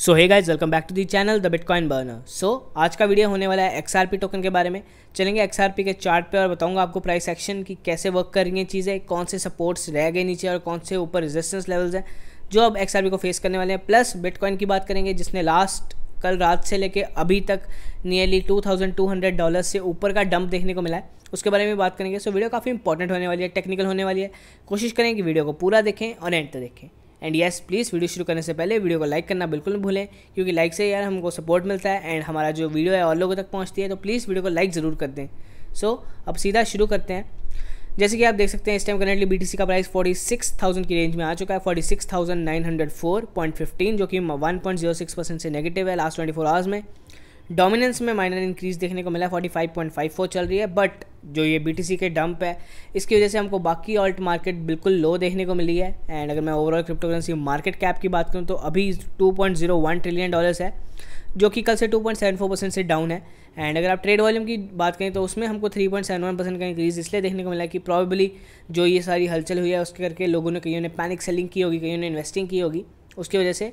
So hey guys welcome back to the channel the bitcoin burner. So आज का video होने वाला है XRP टोकन के बारे में। चलेंगे XRP के चार्ट पे और बताऊंगा आपको प्राइस एक्शन की कैसे वर्क कर रही हैं चीज़ें, कौन से सपोर्ट्स रह गए नीचे और कौन से ऊपर रेजिस्टेंस लेवल्स हैं जो अब XRP को फेस करने वाले हैं। प्लस बिटकॉइन की बात करेंगे जिसने लास्ट कल रात से लेके अभी तक नियरली $2,200 से ऊपर का डंप देखने को मिला है, उसके बारे में बात करेंगे। सो वीडियो काफ़ी इंपॉर्टेंट होने वाली है, टेक्निकल होने वाली है। कोशिश करें कि वीडियो को पूरा देखें और एंड तक देखें। एंड यस प्लीज़ वीडियो शुरू करने से पहले वीडियो को लाइक करना बिल्कुल नहीं भूलें, क्योंकि लाइक से यार हमको सपोर्ट मिलता है एंड हमारा जो वीडियो है और लोगों तक पहुँचती है, तो प्लीज़ वीडियो को लाइक ज़रूर कर दें। सो अब सीधा शुरू करते हैं। जैसे कि आप देख सकते हैं इस टाइम करेंटली BTC का प्राइस 46,000 की रेंज में आ चुका है, 46,904.15 जो कि 1.06% से नेगेटिव है लास्ट 24 आवर्स में। डोमिनेंस में माइनर इंक्रीज देखने को मिला है, 45.54 चल रही है। बट जो ये BTC के डंप है इसकी वजह से हमको बाकी ऑल्ट मार्केट बिल्कुल लो देखने को मिली है। एंड अगर मैं overall crypto currency market cap की बात करूँ तो अभी $2.01 ट्रिलियन है जो कि कल से 2.74% से डाउन है। एंड अगर आप ट्रेड वॉल्यूम की बात करें तो उसमें हमको 3.71% का इंक्रीज इसलिए देखने को मिला कि प्रॉबेबली जो ये सारी हलचल हुई है उसके करके लोगों ने कईयों ने पैनिक सेलिंग की होगी, कईयों ने इन्वेस्टिंग की होगी, उसकी वजह से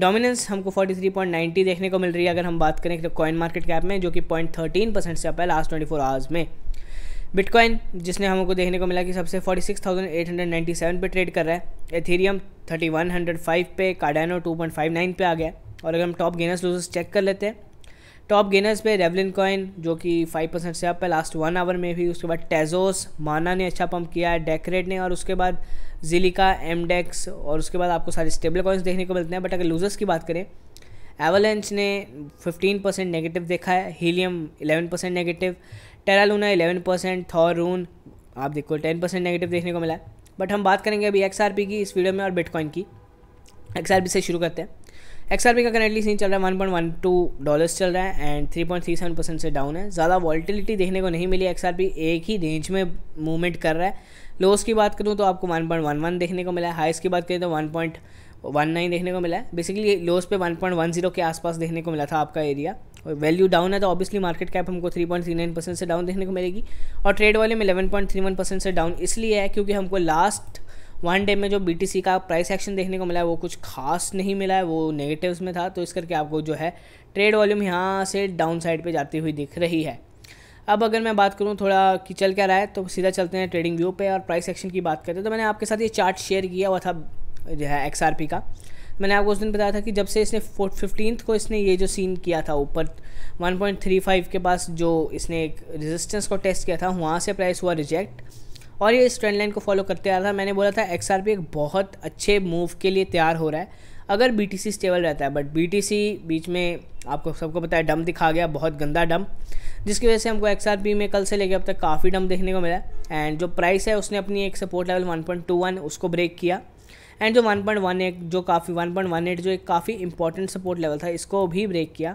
डोमिनेंस हमको 43.90 देखने को मिल रही है। अगर हम बात करें तो कॉइन मार्केट कैप में जो कि 0.13% से अप है लास्ट 24 आवर्स में। बिटकॉइन जिसने हमको देखने को मिला कि सबसे 46,897 पे ट्रेड कर रहा है, एथेरियम 3105 पे, कार्डानो 2.59 पे आ गया। और अगर हम टॉप गेनर्स लूजर्स चेक कर लेते हैं, टॉप गेनर्स पे रेवलिन कॉइन जो कि 5% से अप है लास्ट 1 आवर में भी, उसके बाद टेजोस माना ने अच्छा पम्प किया है, डेक्रेड ने, और उसके बाद जिलिका, एमडेक्स, और उसके बाद आपको सारे स्टेबल कॉइन्स देखने को मिलते हैं। बट अगर लूजर्स की बात करें, एवलेंच ने 15% नेगेटिव देखा है, हीलियम 11% नेगेटिव, टेरा लूना 11%, थॉरून आप देखो 10% नेगेटिव देखने को मिला है। बट हम बात करेंगे अभी XRP की इस वीडियो में और बिटकॉइन की। XRP से शुरू करते हैं। XRP का करेंटली सीन चल रहा है $1.12 चल रहा है एंड 3.37% से डाउन है। ज़्यादा वॉल्टिलिटी देखने को नहीं मिली, XRP एक ही रेंज में मूवमेंट कर रहा है। लोस की बात करूँ तो आपको 1.11 देखने को मिला है, हाइस की बात करें तो 1.19 देखने को मिला है। बेसिकली लोस पे 1.10 के आसपास देखने को मिला था आपका एरिया। और वैल्यू डाउन है तो ऑब्वियसली मार्केट कैप हमको 3.39% से डाउन देखने को मिलेगी। और ट्रेड वॉल्यूम 11.31% से डाउन इसलिए है क्योंकि हमको लास्ट 1 डे में जो BTC का प्राइस एक्शन देखने को मिला है वो कुछ खास नहीं मिला है, वो नेगेटिव्स में था, तो इस करके आपको जो है ट्रेड वॉल्यूम यहाँ से डाउन साइड पे जाती हुई दिख रही है। अब अगर मैं बात करूँ थोड़ा कि चल क्या रहा है, तो सीधा चलते हैं ट्रेडिंग व्यू पे और प्राइस एक्शन की बात करते हैं। तो मैंने आपके साथ ये चार्ट शेयर किया हुआ था जो है XRP का। मैंने आपको उस दिन बताया था कि जब से इसने 15th को इसने ये जो सीन किया था ऊपर 1.35 के पास जो इसने एक रेजिस्टेंस को टेस्ट किया था, वहाँ से प्राइस हुआ रिजेक्ट और ये इस ट्रेंड लाइन को फॉलो करते आ रहा था। मैंने बोला था XRP एक बहुत अच्छे मूव के लिए तैयार हो रहा है अगर BTC स्टेबल रहता है। बट BTC बीच में आपको सबको पता है डंप दिखा गया, बहुत गंदा डंप, जिसकी वजह से हमको XRP में कल से लेकर अब तक काफ़ी डंप देखने को मिला। एंड जो प्राइस है उसने अपनी एक सपोर्ट लेवल 1.21 उसको ब्रेक किया एंड जो 1.18 जो एक काफ़ी इंपॉर्टेंट सपोर्ट लेवल था इसको भी ब्रेक किया।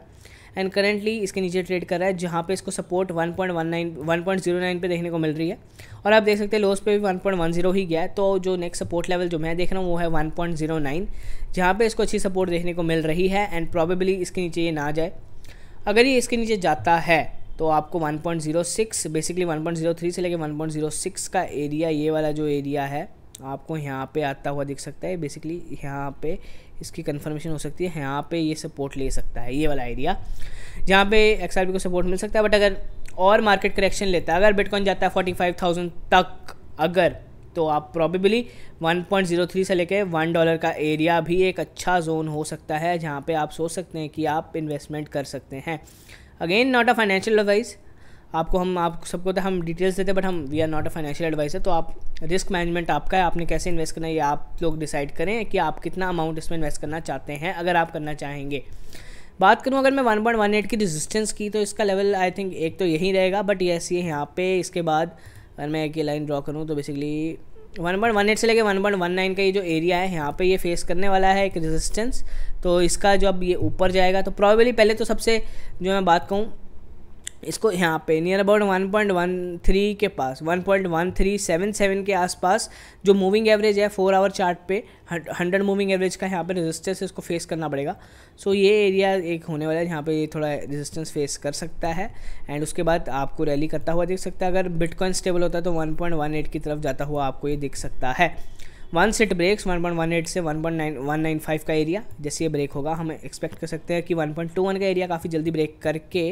एंड करेंटली इसके नीचे ट्रेड कर रहा है जहाँ पे इसको सपोर्ट 1.09 पे देखने को मिल रही है। और आप देख सकते हैं लोस पे भी 1.10 ही गया है, तो जो नेक्स्ट सपोर्ट लेवल जो मैं देख रहा हूँ वो है 1.09 जहाँ पे इसको अच्छी सपोर्ट देखने को मिल रही है। एंड प्रॉबेबली इसके नीचे ये ना जाए, अगर ये इसके नीचे जाता है तो आपको 1.06 बेसिकली 1.03 से लेकर 1.06 का एरिया, ये वाला जो एरिया है आपको यहाँ पे आता हुआ दिख सकता है। बेसिकली यहाँ पे इसकी कंफर्मेशन हो सकती है, यहाँ पे ये सपोर्ट ले सकता है, ये वाला एरिया जहाँ पे XRP को सपोर्ट मिल सकता है। बट अगर और मार्केट करेक्शन लेता है, अगर बिटकॉइन जाता है 45,000 तक अगर, तो आप प्रॉबेबली 1.03 से लेके $1 का एरिया भी एक अच्छा जोन हो सकता है जहाँ पे आप सोच सकते हैं कि आप इन्वेस्टमेंट कर सकते हैं। Again not a financial advice, आपको हम आप सबको तो हम डिटेल्स देते हैं बट हम we are not a financial advisor, तो आप रिस्क मैनेजमेंट आपका है, आपने कैसे इन्वेस्ट करना है ये आप लोग डिसाइड करें कि आप कितना अमाउंट इसमें इन्वेस्ट करना चाहते हैं अगर आप करना चाहेंगे। बात करूं अगर मैं 1.18 की रेजिस्टेंस की, तो इसका लेवल आई थिंक एक तो यही रहेगा। बट यस ये यहाँ पे इसके बाद अगर मैं एक लाइन ड्रॉ करूँ तो बेसिकली 1.18 से लेकर 1.19 का ये जो एरिया है यहाँ पे ये फेस करने वाला है एक रेजिस्टेंस। तो इसका जब ये ऊपर जाएगा तो प्रॉबेबली पहले तो सबसे जो मैं बात कहूँ इसको यहाँ पे नियर अबाउट 1.13 के पास 1.1377 के आसपास जो मूविंग एवरेज है 4 आवर चार्ट पे 100 मूविंग एवरेज का यहाँ पे रेजिस्टेंस इसको फेस करना पड़ेगा। सो ये एरिया एक होने वाला है जहाँ पे ये थोड़ा रेजिस्टेंस फेस कर सकता है एंड उसके बाद आपको रैली करता हुआ देख सकता है। अगर बिटकॉइन स्टेबल होता है तो 1.18 की तरफ जाता हुआ आपको ये दिख सकता है। वंस इट ब्रेक्स 1.18 से 1.195 का एरिया जैसे ये ब्रेक होगा, हम एक्सपेक्ट कर सकते हैं कि 1.21 का एरिया काफ़ी जल्दी ब्रेक करके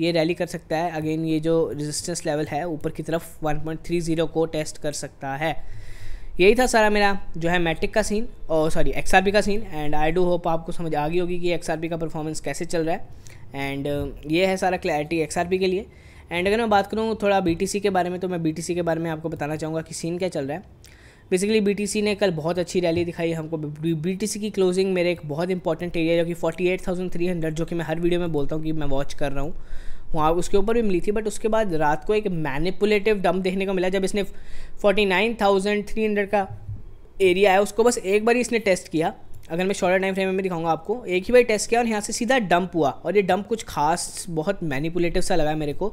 ये रैली कर सकता है। अगेन ये जो रेजिस्टेंस लेवल है ऊपर की तरफ 1.30 को टेस्ट कर सकता है। यही था सारा मेरा जो है मैटिक का सीन और सॉरी XRP का scene. And I do hope आपको समझ आ गई होगी कि XRP का परफॉर्मेंस कैसे चल रहा है। एंड ये है सारा क्लैरिटी XRP के लिए। एंड अगर मैं बात करूँ थोड़ा BTC के बारे में, तो मैं BTC के बारे में आपको बताना चाहूँगा कि सीन क्या चल रहा है। बेसिकली BTC ने कल बहुत अच्छी रैली दिखाई हमको। BTC की क्लोजिंग मेरे एक बहुत इंपॉर्टेंट एरिया जो कि 48,300 जो कि मैं हर वीडियो में बोलता हूँ कि मैं वॉच कर रहा हूँ, वहाँ उसके ऊपर भी मिली थी। बट उसके बाद रात को एक मैनिपुलेटिव डंप देखने को मिला जब इसने 49,300 का एरिया है उसको बस एक बार ही इसने टेस्ट किया। अगर मैं शॉर्टर टाइम फ्रेम में दिखाऊंगा आपको, एक ही बार टेस्ट किया और यहाँ से सीधा डंप हुआ। और ये डंप कुछ खास बहुत मैनिपुलेटिव सा लगा मेरे को,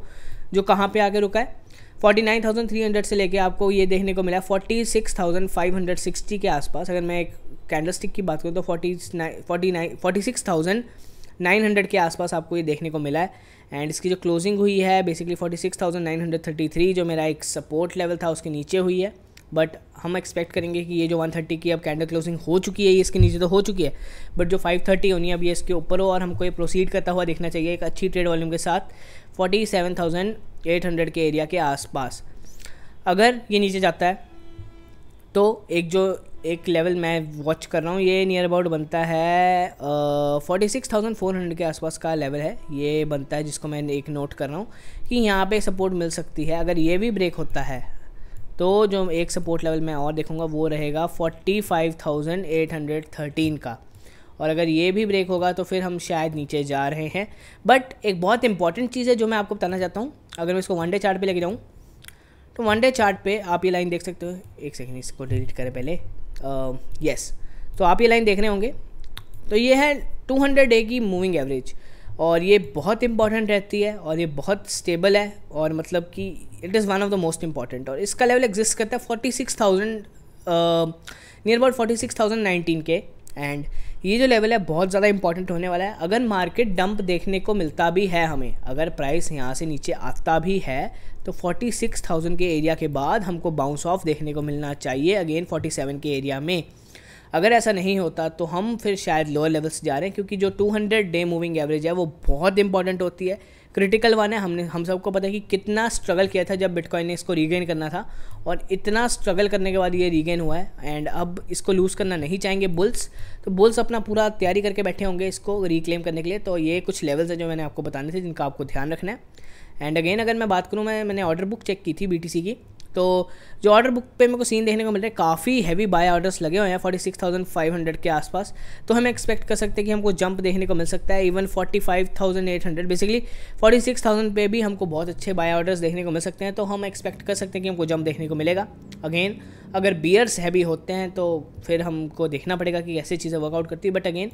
जो कहाँ पे आके रुका है 49,300 से लेके आपको ये देखने को मिला 46,560 के आसपास। अगर मैं एक कैंडलस्टिक की बात करूँ तो 46,900 के आसपास आपको ये देखने को मिला है। एंड इसकी जो क्लोजिंग हुई है बेसिकली 46,933 जो मेरा एक सपोर्ट लेवल था उसके नीचे हुई है। बट हम एक्सपेक्ट करेंगे कि ये जो 130 की अब कैंडल क्लोजिंग हो चुकी है, ये इसके नीचे तो हो चुकी है, बट जो 530 होनी है अब ये इसके ऊपर हो और हमको ये प्रोसीड करता हुआ देखना चाहिए एक अच्छी ट्रेड वॉल्यूम के साथ 47,800 के एरिया के आसपास। अगर ये नीचे जाता है तो एक लेवल मैं वॉच कर रहा हूँ, ये नियर अबाउट बनता है 46,400 के आसपास का लेवल है ये बनता है, जिसको मैं एक नोट कर रहा हूँ कि यहाँ पे सपोर्ट मिल सकती है। अगर ये भी ब्रेक होता है तो जो एक सपोर्ट लेवल मैं और देखूँगा वो रहेगा 45,813 का, और अगर ये भी ब्रेक होगा तो फिर हम शायद नीचे जा रहे हैं। बट एक बहुत इंपॉर्टेंट चीज़ है जो मैं आपको बताना चाहता हूँ। अगर मैं इसको वन डे चार्ट पर लेके जाऊँ तो वन डे चार्ट पर आप ये लाइन देख सकते हो। एक सेकेंड इसको डिलीट करें पहले। यस, तो आप ये लाइन देख रहे होंगे, तो ये है 200 डे की मूविंग एवरेज और ये बहुत इंपॉर्टेंट रहती है और ये बहुत स्टेबल है और मतलब कि it is one of the most important. और इसका लेवल एग्जिस्ट करता है 46,000 नियर अबाउट 46,019 के। एंड ये जो लेवल है बहुत ज़्यादा इंपॉर्टेंट होने वाला है अगर मार्केट डंप देखने को मिलता भी है हमें, अगर प्राइस यहाँ से नीचे आता भी है तो 46,000 के एरिया के बाद हमको बाउंस ऑफ देखने को मिलना चाहिए अगेन 47 के एरिया में। अगर ऐसा नहीं होता तो हम फिर शायद लोअर लेवल्स जा रहे हैं, क्योंकि जो 200 डे मूविंग एवरेज है वो बहुत इंपॉर्टेंट होती है, क्रिटिकल वन है। हम सबको पता है कि कितना स्ट्रगल किया था जब बिटकॉइन ने इसको रीगेन करना था, और इतना स्ट्रगल करने के बाद ये रीगेन हुआ है। एंड अब इसको लूज़ करना नहीं चाहेंगे बुल्स, तो बुल्स अपना पूरा तैयारी करके बैठे होंगे इसको रिक्लेम करने के लिए। तो ये कुछ लेवल्स हैं जो मैंने आपको बताने थे जिनका आपको ध्यान रखना है। एंड अगेन अगर मैं बात करूँ, मैंने ऑर्डर बुक चेक की थी BTC की, तो जो ऑर्डर बुक पे मेरे को सीन देखने को मिल रहा है काफ़ी हैवी बाय ऑर्डर्स लगे हुए हैं 46,500 के आसपास। तो हम एक्सपेक्ट कर सकते हैं कि हमको जंप देखने को मिल सकता है इवन 45,800 बेसिकली 46,000 पे भी हमको बहुत अच्छे बाय ऑर्डर्स देखने को मिल सकते हैं। तो हम एक्सपेक्ट कर सकते हैं कि हमको जंप देखने को मिलेगा। अगेन अगर बियर्स हैवी होते हैं तो फिर हमको देखना पड़ेगा कि कैसे चीज़ें वर्कआउट करती है। बट अगेन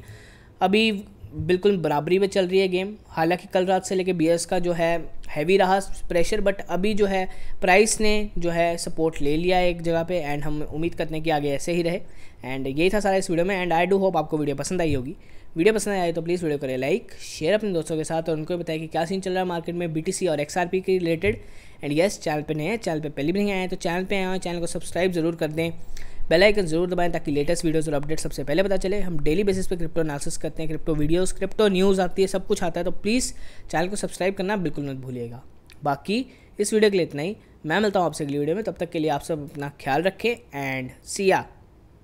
अभी बिल्कुल बराबरी पे चल रही है गेम, हालांकि कल रात से लेके बियर्स का जो है हैवी रहा प्रेशर, बट अभी जो है प्राइस ने जो है सपोर्ट ले लिया है एक जगह पे। एंड हम उम्मीद करते हैं कि आगे ऐसे ही रहे। एंड यही था सारा इस वीडियो में। एंड आई डू होप आपको वीडियो पसंद आई होगी। वीडियो पसंद आए तो प्लीज़ वीडियो करें लाइक, शेयर अपने दोस्तों के साथ और उनको बताएं कि क्या सीन चल रहा है मार्केट में BTC और XRP के रिलेटेड। एंड यस, चैनल पर नए हैं, चैनल पर पहले भी नहीं आए हैं तो चैनल पर आए और चैनल को सब्सक्राइब जरूर कर दें, बेल आइकन जरूर दबाएं ताकि लेटेस्ट वीडियोस और अपडेट सबसे पहले पता चले। हम डेली बेसिस पे क्रिप्टो एनालिसिस करते हैं, क्रिप्टो वीडियोस, क्रिप्टो न्यूज़ आती है, सब कुछ आता है। तो प्लीज़ चैनल को सब्सक्राइब करना बिल्कुल मत भूलिएगा। बाकी इस वीडियो के लिए इतना ही, मैं मिलता हूँ आपसे अगली वीडियो में। तब तक के लिए आप सब अपना ख्याल रखें एंड सी या।